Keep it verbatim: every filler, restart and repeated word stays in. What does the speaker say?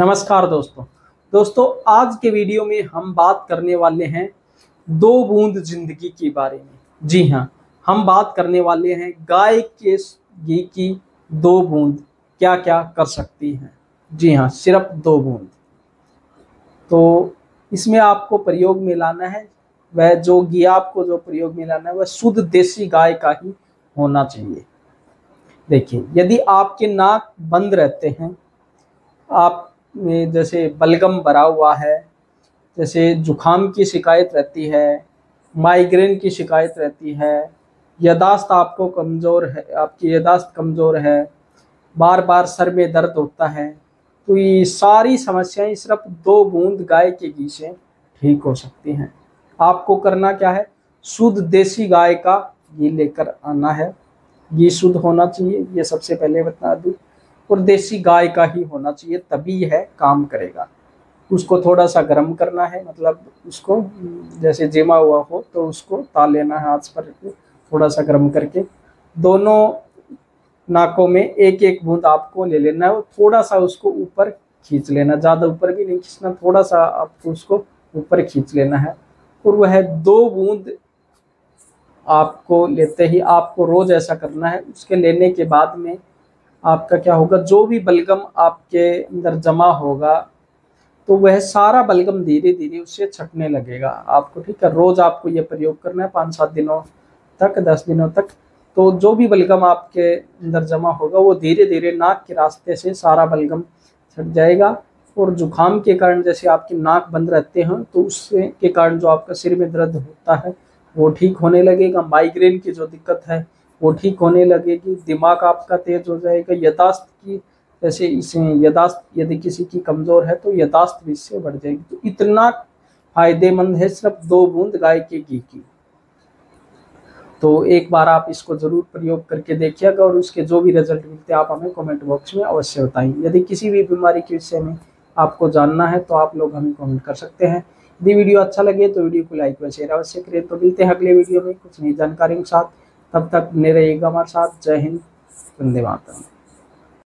नमस्कार दोस्तों दोस्तों आज के वीडियो में हम बात करने वाले हैं दो बूंद जिंदगी के बारे में। जी हाँ, हम बात करने वाले हैं गाय के घी की दो बूंद क्या क्या कर सकती हैं। जी हाँ, सिर्फ दो बूंद। तो इसमें आपको प्रयोग में लाना है वह जो घी आपको जो प्रयोग में लाना है वह शुद्ध देसी गाय का ही होना चाहिए। देखिए, यदि आपके नाक बंद रहते हैं, आप में जैसे बलगम भरा हुआ है, जैसे जुखाम की शिकायत रहती है, माइग्रेन की शिकायत रहती है, यादाश्त आपको कमज़ोर है, आपकी यादाश्त कमज़ोर है, बार बार सर में दर्द होता है, तो ये सारी समस्याएं सिर्फ दो बूंद गाय के घी से ठीक हो सकती हैं। आपको करना क्या है, शुद्ध देसी गाय का घी लेकर आना है। घी शुद्ध होना चाहिए, ये सबसे पहले बता दूँ, और देसी गाय का ही होना चाहिए, तभी यह काम करेगा। उसको थोड़ा सा गर्म करना है, मतलब उसको जैसे जिमा हुआ हो तो उसको ताल लेना है हाथ पर, थोड़ा सा गर्म करके दोनों नाकों में एक एक बूंद आपको ले लेना है और थोड़ा सा उसको ऊपर खींच लेना, ज़्यादा ऊपर भी नहीं खींचना, थोड़ा सा आपको उसको ऊपर खींच लेना है। और वह दो बूंद आपको लेते ही आपको रोज़ ऐसा करना है। उसके लेने के बाद में आपका क्या होगा, जो भी बलगम आपके अंदर जमा होगा तो वह सारा बलगम धीरे धीरे उससे छटने लगेगा आपको। ठीक है, रोज़ आपको ये प्रयोग करना है पाँच सात दिनों तक, दस दिनों तक। तो जो भी बलगम आपके अंदर जमा होगा वो धीरे धीरे नाक के रास्ते से सारा बलगम छट जाएगा। और जुखाम के कारण जैसे आपकी नाक बंद रहते हैं तो उससे के कारण जो आपका सिर में दर्द होता है वो ठीक होने लगेगा, माइग्रेन की जो दिक्कत है वो ठीक होने लगेगी, दिमाग आपका तेज हो जाएगा, यादाश्त की जैसे इसमें यादाश्त यदि किसी की कमज़ोर है तो यादाश्त भी इससे बढ़ जाएगी। तो इतना फायदेमंद है सिर्फ दो बूंद गाय के घी की। तो एक बार आप इसको ज़रूर प्रयोग करके देखिएगा और उसके जो भी रिजल्ट मिलते हैं आप हमें कमेंट बॉक्स में अवश्य बताएंगे। यदि किसी भी बीमारी के विषय में आपको जानना है तो आप लोग हमें कमेंट कर सकते हैं। यदि वीडियो अच्छा लगे तो वीडियो को लाइक व शेयर अवश्य करें। तो मिलते हैं अगले वीडियो में कुछ नई जानकारी के साथ, तब तक बने रहिएगा हमारे साथ। जय हिंद, वंदे मातरम।